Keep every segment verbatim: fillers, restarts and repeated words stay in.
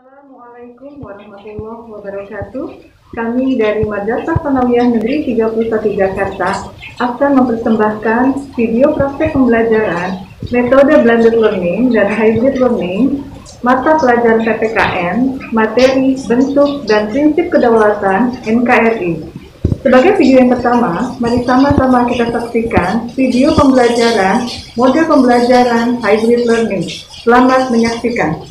Assalamualaikum warahmatullahi wabarakatuh. Kami dari Madrasah Tsanawiyah Negeri tiga puluh satu Jakarta akan mempersembahkan video praktek pembelajaran metode blended learning dan hybrid learning, mata pelajaran P P K N, materi, bentuk, dan prinsip kedaulatan N K R I. Sebagai video yang pertama, mari sama-sama kita saksikan video pembelajaran model pembelajaran hybrid learning. Selamat menyaksikan.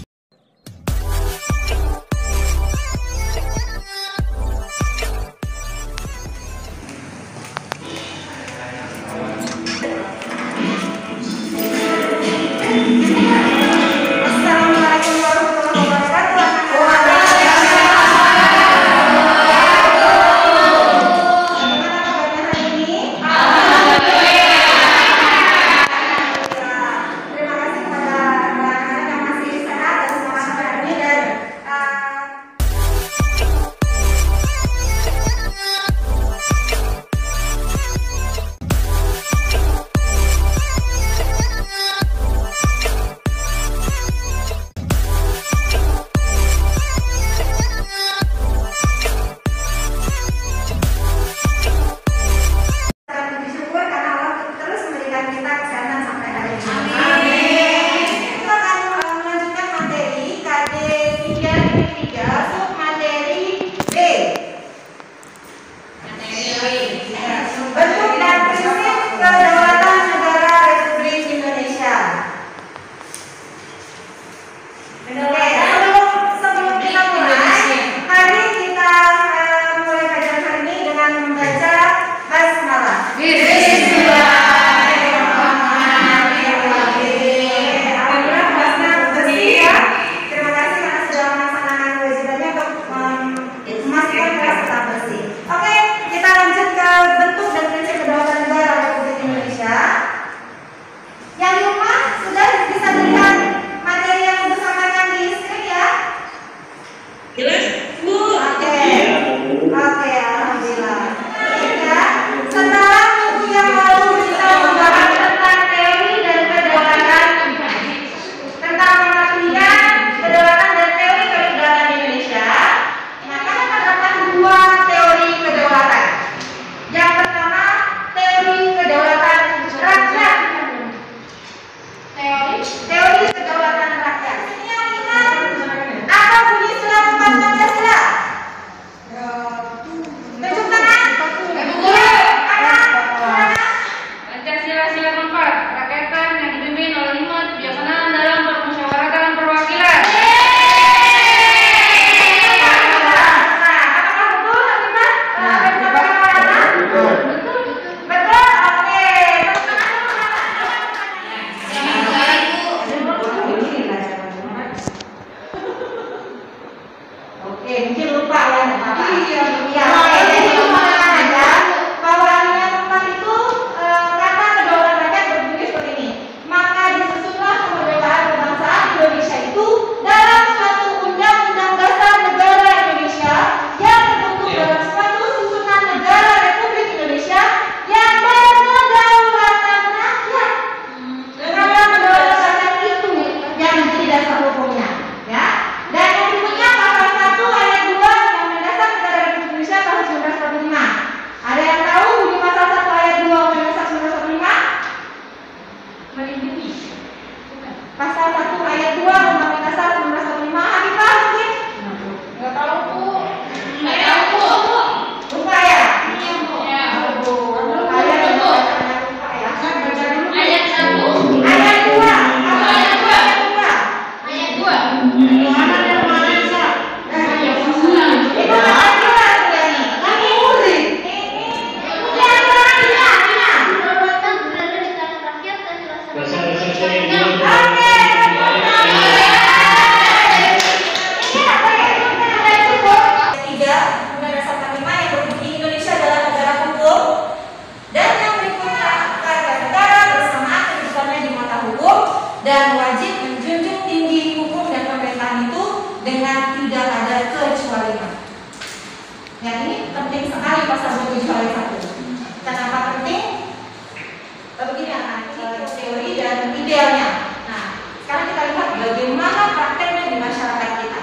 Idealnya. Nah, sekarang kita lihat bagaimana prakteknya di masyarakat kita.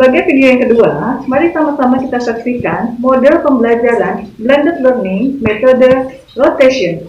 Sebagai video yang kedua, mari sama-sama kita saksikan model pembelajaran blended learning metode rotation.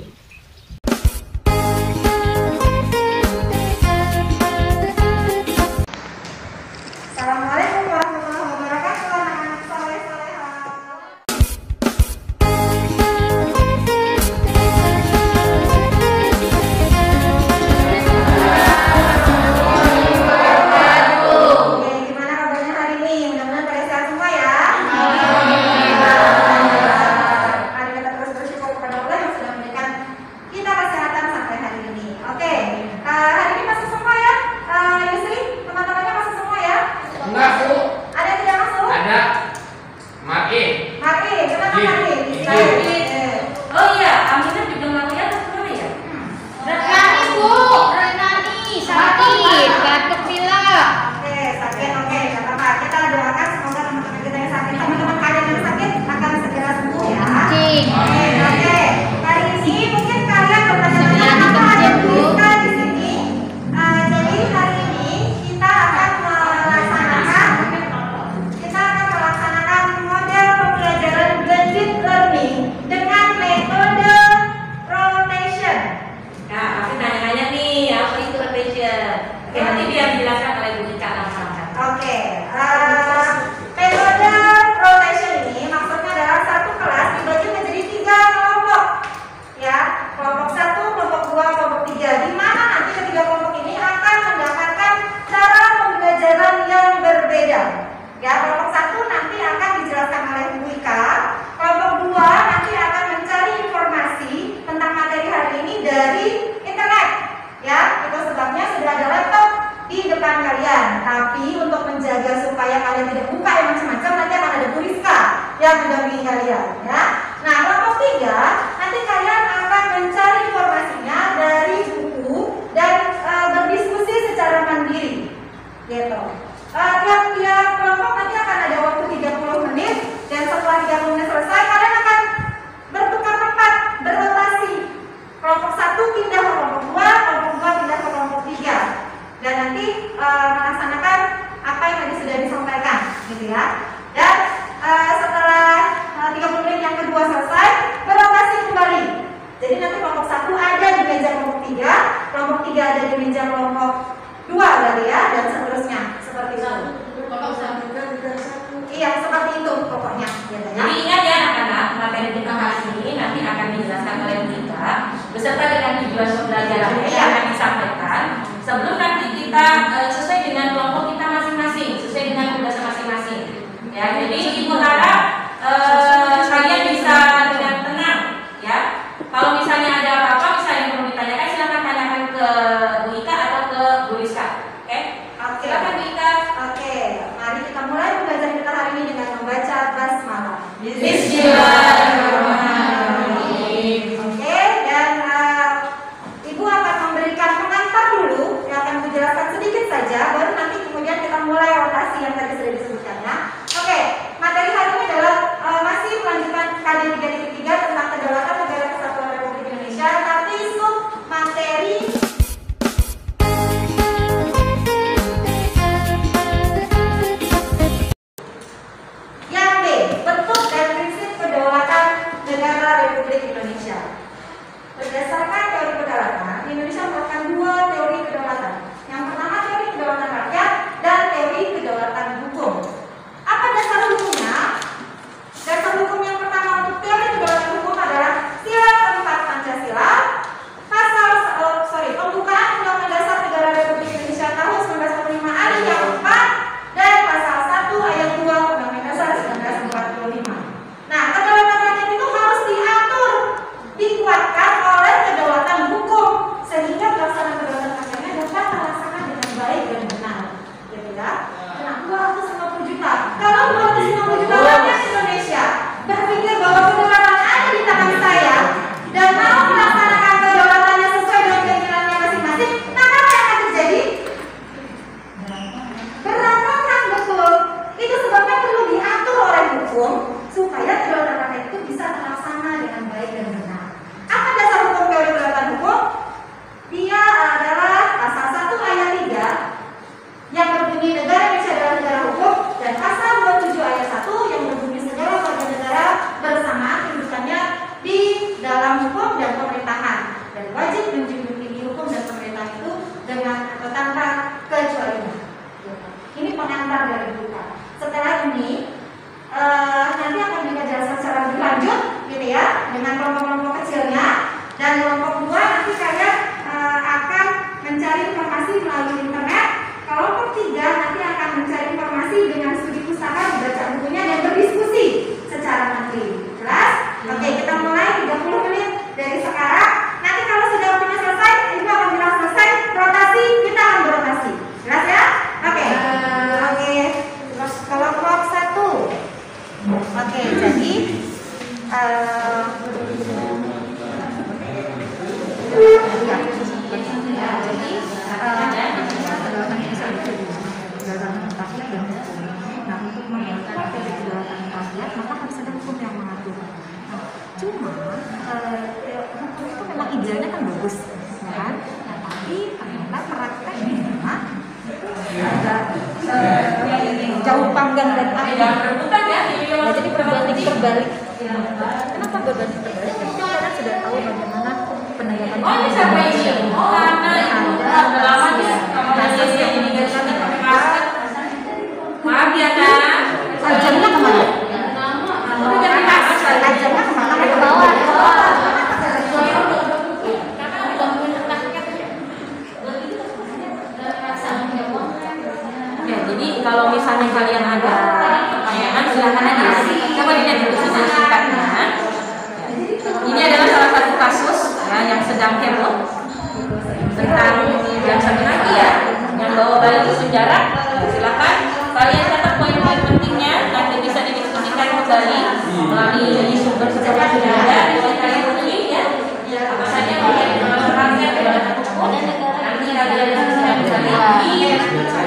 jangan rebutan ya. Nah, jadi berbanding terbalik. Kenapa berbanding terbalik? Karena orang sudah tahu bagaimana penegakan hukum. Oh ini siapa ini? Oh karena itu pengalaman ya. Kasus yang diberikan kepada maaf ya kak. Tajamnya kemana? Tajamnya kemana? Ke bawah. Jadi kalau misalnya kalian ada pertanyaan silahkan aja. Coba dilihat dulu singkatnya. Ini adalah salah satu kasus ya, yang sedang heboh tentang yang satu lagi ya, yang bawa balik ke sejarah. Silakan kalian catat poin-poin pentingnya, nanti bisa didiskusikan kembali melalui sumber sejarah yang ada. Jadi kalian pilih ya, apa saja kalian menerangkan dalam hukum nanti kalian bisa kembali. Oke,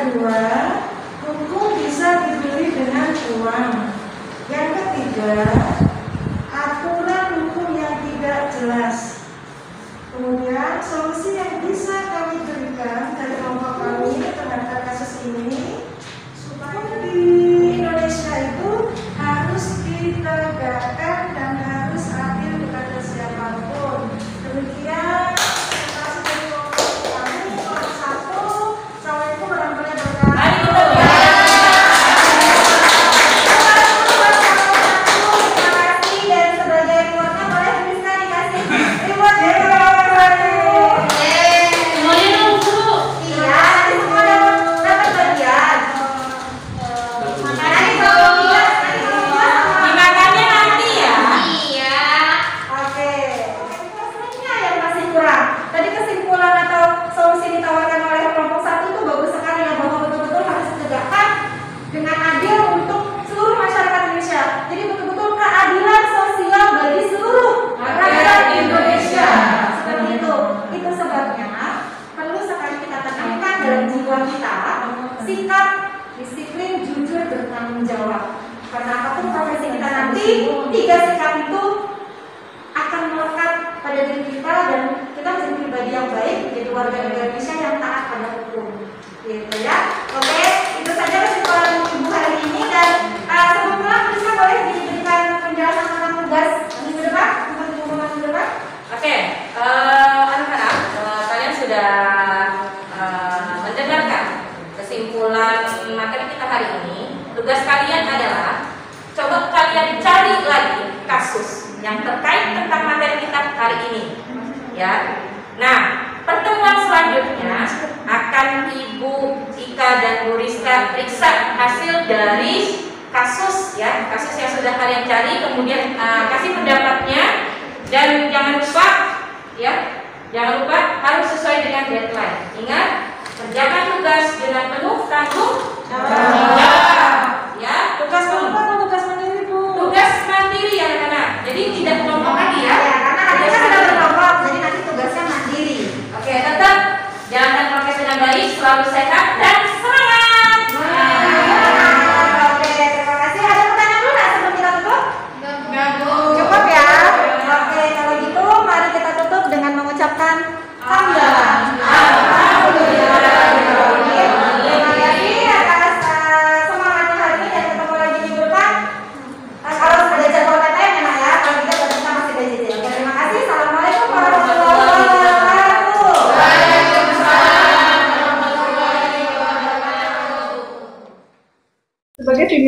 kedua, buku bisa dibeli dengan uang. Yang ketiga, aturan hukum yang tidak jelas. Kemudian solusi yang bisa kami berikan dari kelompok kami terhadap kasus ini supaya di Indonesia itu harus ditegakkan dan harus adil kepada siapapun. Demikian.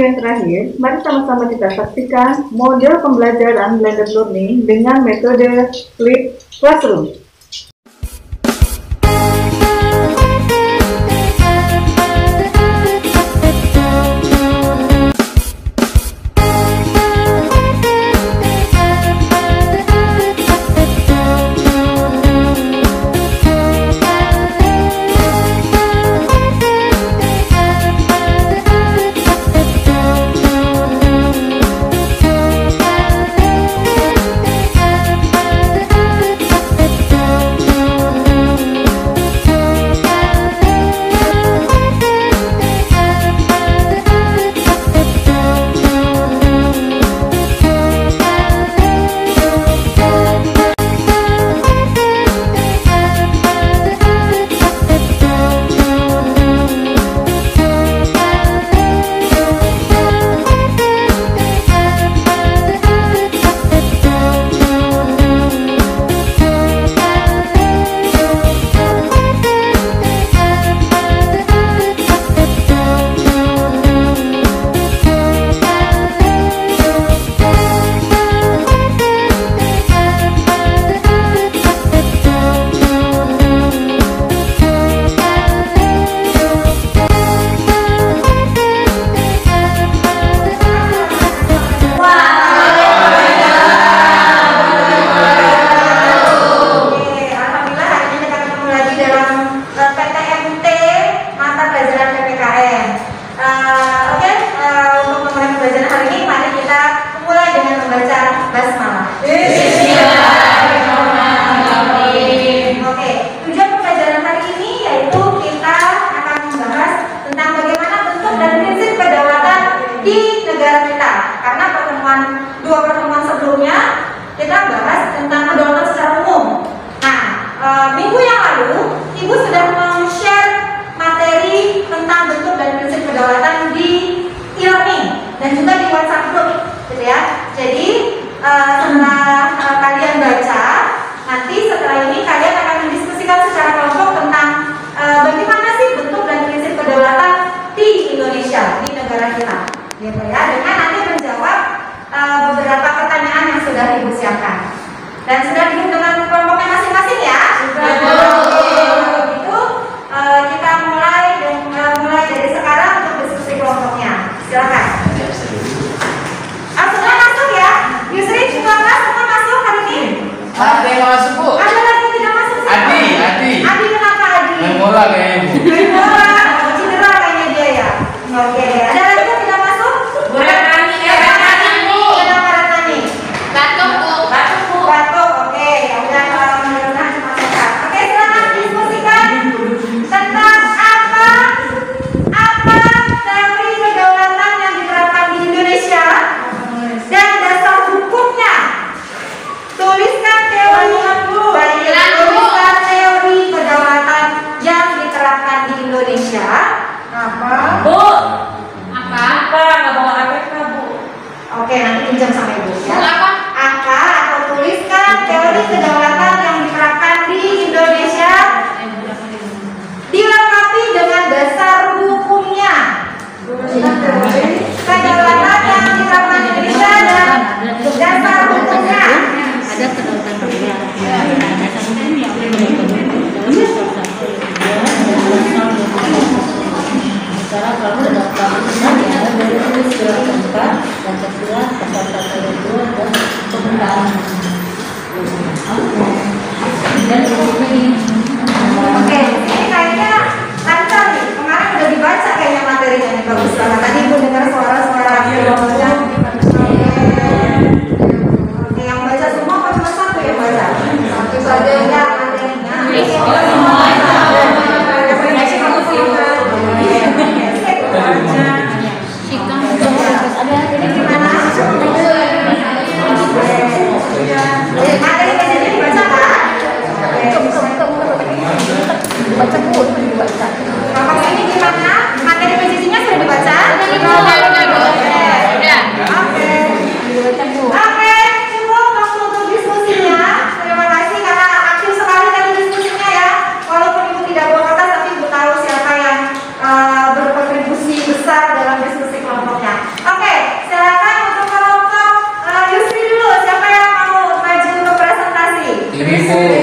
Terakhir, mari sama-sama kita saksikan model pembelajaran blended learning dengan metode Flipped Classroom. pemerintah, gitu ya, dengan nanti menjawab e, beberapa pertanyaan yang sudah Ibu siapkan dan sudah dihitung dengan kelompoknya masing-masing ya. Sudah. Kalau begitu e, kita mulai dengan, mulai dari sekarang untuk diskusi kelompoknya. Silakan. Langsung masuk ya. Yusri juga mas, semua masuk hari ini. Ada yang masuk bu. Ada lagi tidak masuk sih. Adi, Adi. Adi kenapa Adi? Main bola kayaknya bu. Main bola. Cedera kayaknya dia ya. Oke. Ada lagi yang tidak masuk? Bukan Rani ya. Bukan Rani bu. Kenapa Rani? Batuk bu. Batuk bu. Batuk. Oke. Udah menurunkan semangat. Oke, silakan diskusikan tentang apa apa teori kedaulatan yang diterapkan di Indonesia dan dasar hukumnya. Tuliskan teori bu. Tuliskan teori kedaulatan yang diterapkan di Indonesia. Apa? Bu. Oke, nanti pinjam sama Ibu ya. Angka atau tuliskan teori kedaulatan yang diterapkan di Indonesia dilengkapi dengan dasar hukumnya. Kedaulatan yang diterapkan di Indonesia dan dasar hukumnya. Ada kedaulatan hukumnya. Dasar hukumnya. Sekarang kalau terdaftar semuanya dari Pancasila keempat, Pancasila pasal satu ayat dua dan pembelaan. Dan hukumnya ini. Oke, ini kayaknya lancar nih. Kemarin udah dibaca kayaknya materinya nih bagus banget. Tadi ibu dengar suara-suara dialognya. Oke, yang baca semua apa cuma satu yang baca? Satu saja ya materinya. Oh semua. Baca bu, sudah dibaca. Bapak ini gimana? Materi P J J-nya sudah dibaca? Sudah, sudah, sudah. Oke. Dibaca bu. Oke, cukup waktu untuk diskusinya. Terima kasih karena aktif sekali tadi diskusinya ya. Walaupun ibu tidak bawa kertas, tapi ibu tahu siapa yang uh, berkontribusi besar dalam diskusi kelompoknya. Oke, silakan untuk kelompok uh, Yusri dulu. Siapa yang mau maju untuk presentasi? Yusri.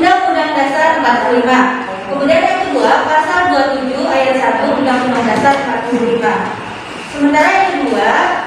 Undang-Undang Dasar empat puluh lima. Gubernur Aceh.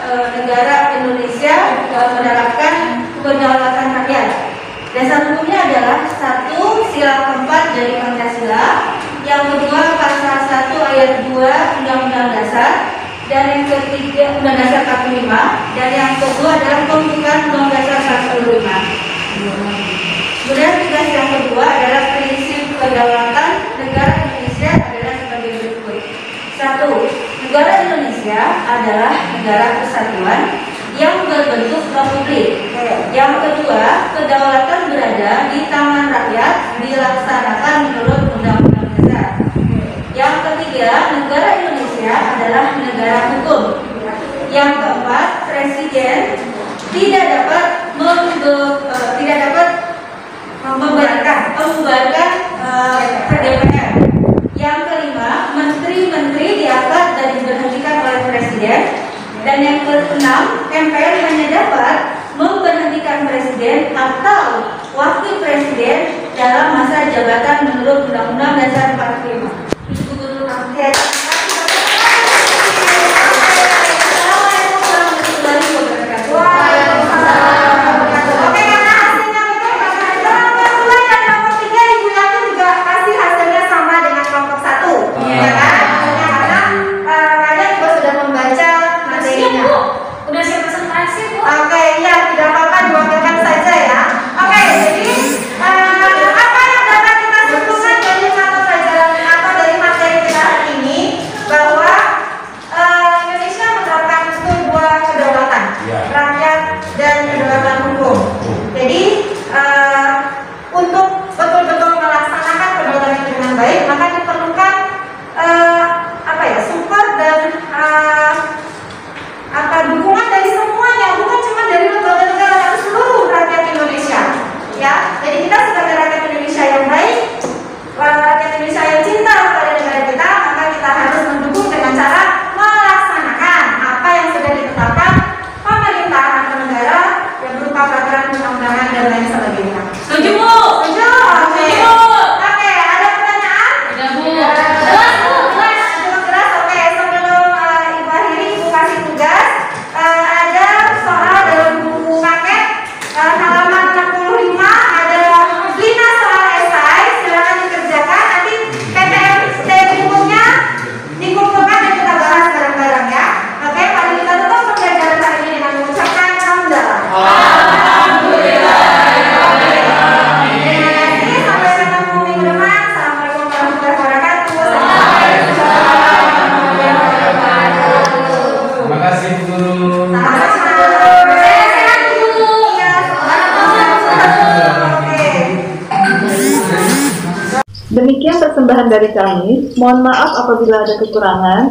tambahan dari kami. Mohon maaf apabila ada kekurangan.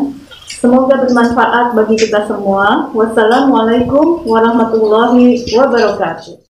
Semoga bermanfaat bagi kita semua. Wassalamualaikum warahmatullahi wabarakatuh.